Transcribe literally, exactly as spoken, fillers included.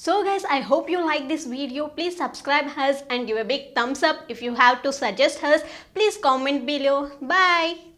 So guys, I hope you like this video. Please subscribe us and give a big thumbs up. If you have to suggest us, please comment below. Bye.